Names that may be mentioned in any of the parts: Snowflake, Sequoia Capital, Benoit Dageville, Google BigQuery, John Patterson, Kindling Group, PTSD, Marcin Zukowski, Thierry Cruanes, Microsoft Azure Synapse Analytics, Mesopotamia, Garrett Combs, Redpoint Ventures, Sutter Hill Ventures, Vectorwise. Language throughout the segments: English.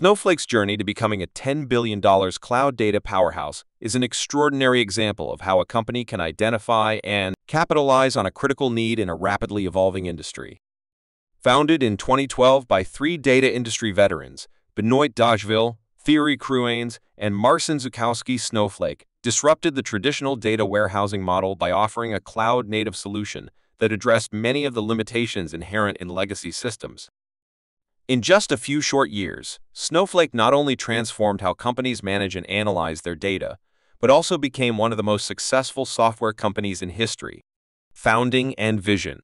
Snowflake's journey to becoming a $10 billion cloud data powerhouse is an extraordinary example of how a company can identify and capitalize on a critical need in a rapidly evolving industry. Founded in 2012 by three data industry veterans, Benoit Dageville, Thierry Cruanes, and Marcin Zukowski, Snowflake disrupted the traditional data warehousing model by offering a cloud-native solution that addressed many of the limitations inherent in legacy systems. In just a few short years, Snowflake not only transformed how companies manage and analyze their data, but also became one of the most successful software companies in history. Founding and vision.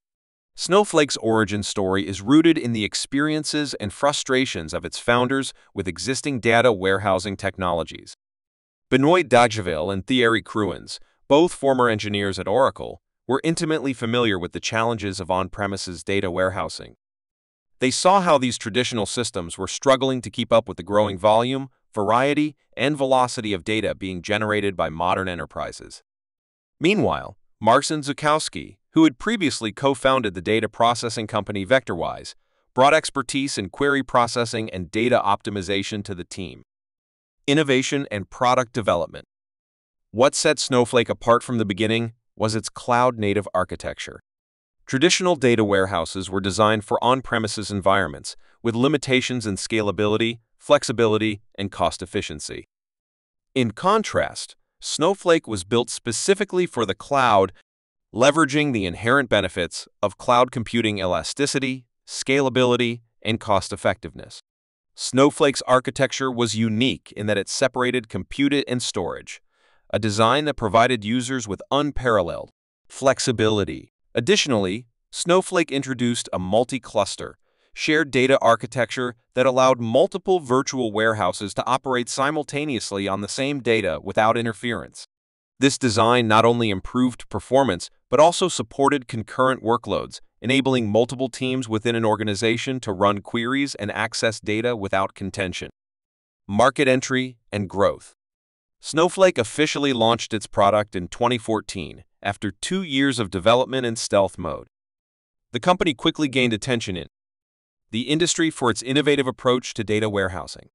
Snowflake's origin story is rooted in the experiences and frustrations of its founders with existing data warehousing technologies. Benoit Dageville and Thierry Cruanes, both former engineers at Oracle, were intimately familiar with the challenges of on-premises data warehousing. They saw how these traditional systems were struggling to keep up with the growing volume, variety, and velocity of data being generated by modern enterprises. Meanwhile, Marcin Zukowski, who had previously co-founded the data processing company Vectorwise, brought expertise in query processing and data optimization to the team. Innovation and product development. What set Snowflake apart from the beginning was its cloud-native architecture. Traditional data warehouses were designed for on-premises environments, with limitations in scalability, flexibility, and cost efficiency. In contrast, Snowflake was built specifically for the cloud, leveraging the inherent benefits of cloud computing elasticity, scalability, and cost effectiveness. Snowflake's architecture was unique in that it separated compute and storage, a design that provided users with unparalleled flexibility. Additionally, Snowflake introduced a multi-cluster, shared data architecture that allowed multiple virtual warehouses to operate simultaneously on the same data without interference. This design not only improved performance, but also supported concurrent workloads, enabling multiple teams within an organization to run queries and access data without contention. Market entry and growth. Snowflake officially launched its product in 2014, after 2 years of development in stealth mode. The company quickly gained attention in the industry for its innovative approach to data warehousing.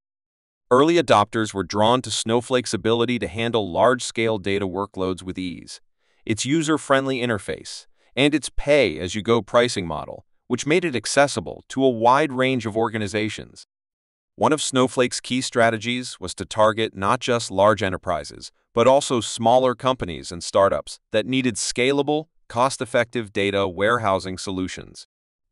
Early adopters were drawn to Snowflake's ability to handle large-scale data workloads with ease, its user-friendly interface, and its pay-as-you-go pricing model, which made it accessible to a wide range of organizations. One of Snowflake's key strategies was to target not just large enterprises, but also smaller companies and startups that needed scalable, cost-effective data warehousing solutions.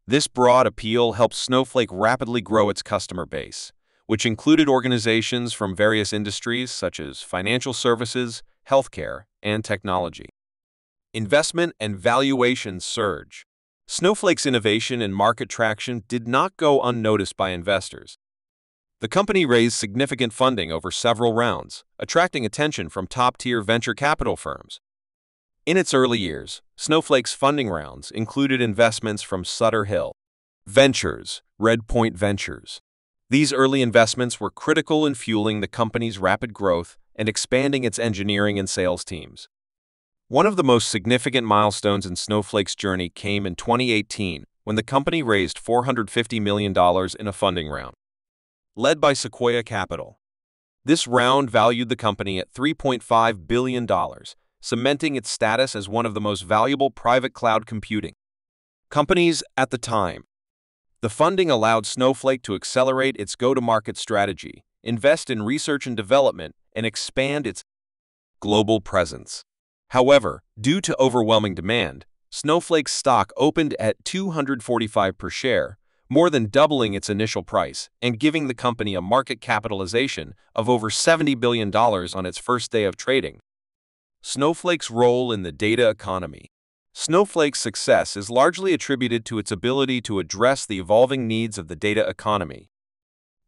This broad appeal helped Snowflake rapidly grow its customer base, which included organizations from various industries such as financial services, healthcare, and technology. Investment and valuation surge. Snowflake's innovation and market traction did not go unnoticed by investors. The company raised significant funding over several rounds, attracting attention from top-tier venture capital firms. In its early years, Snowflake's funding rounds included investments from Sutter Hill Ventures, Redpoint Ventures. These early investments were critical in fueling the company's rapid growth and expanding its engineering and sales teams. One of the most significant milestones in Snowflake's journey came in 2018, when the company raised $450 million in a funding round, led by Sequoia Capital. This round valued the company at $3.5 billion, cementing its status as one of the most valuable private cloud computing companies at the time. The funding allowed Snowflake to accelerate its go-to-market strategy, invest in research and development, and expand its global presence. However, due to overwhelming demand, Snowflake's stock opened at $245 per share, more than doubling its initial price and giving the company a market capitalization of over $70 billion on its first day of trading. Snowflake's role in the data economy. Snowflake's success is largely attributed to its ability to address the evolving needs of the data economy.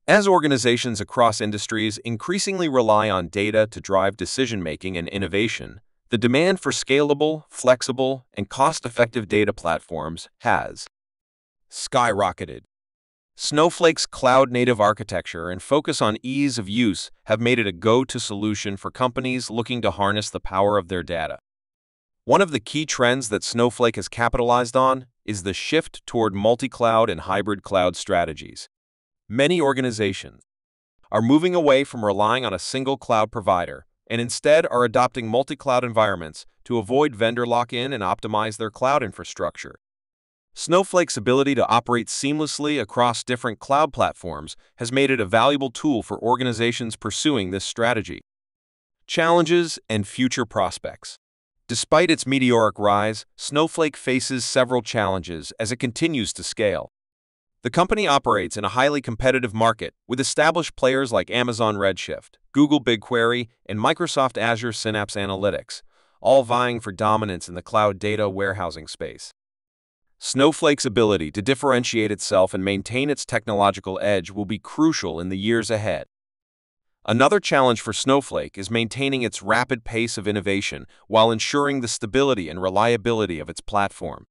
As organizations across industries increasingly rely on data to drive decision-making and innovation, the demand for scalable, flexible, and cost-effective data platforms has skyrocketed. Snowflake's cloud-native architecture and focus on ease of use have made it a go-to solution for companies looking to harness the power of their data. One of the key trends that Snowflake has capitalized on is the shift toward multi-cloud and hybrid cloud strategies. Many organizations are moving away from relying on a single cloud provider and instead are adopting multi-cloud environments to avoid vendor lock-in and optimize their cloud infrastructure. Snowflake's ability to operate seamlessly across different cloud platforms has made it a valuable tool for organizations pursuing this strategy. Challenges and future prospects. Despite its meteoric rise, Snowflake faces several challenges as it continues to scale. The company operates in a highly competitive market with established players like Amazon Redshift, Google BigQuery, and Microsoft Azure Synapse Analytics, all vying for dominance in the cloud data warehousing space. Snowflake's ability to differentiate itself and maintain its technological edge will be crucial in the years ahead. Another challenge for Snowflake is maintaining its rapid pace of innovation while ensuring the stability and reliability of its platform.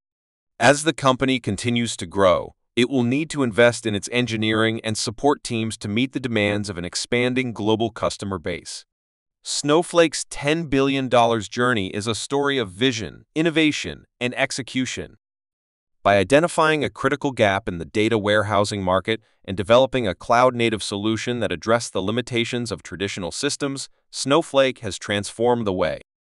As the company continues to grow, it will need to invest in its engineering and support teams to meet the demands of an expanding global customer base. Snowflake's $10 billion journey is a story of vision, innovation, and execution. By identifying a critical gap in the data warehousing market and developing a cloud-native solution that addressed the limitations of traditional systems, Snowflake has transformed the way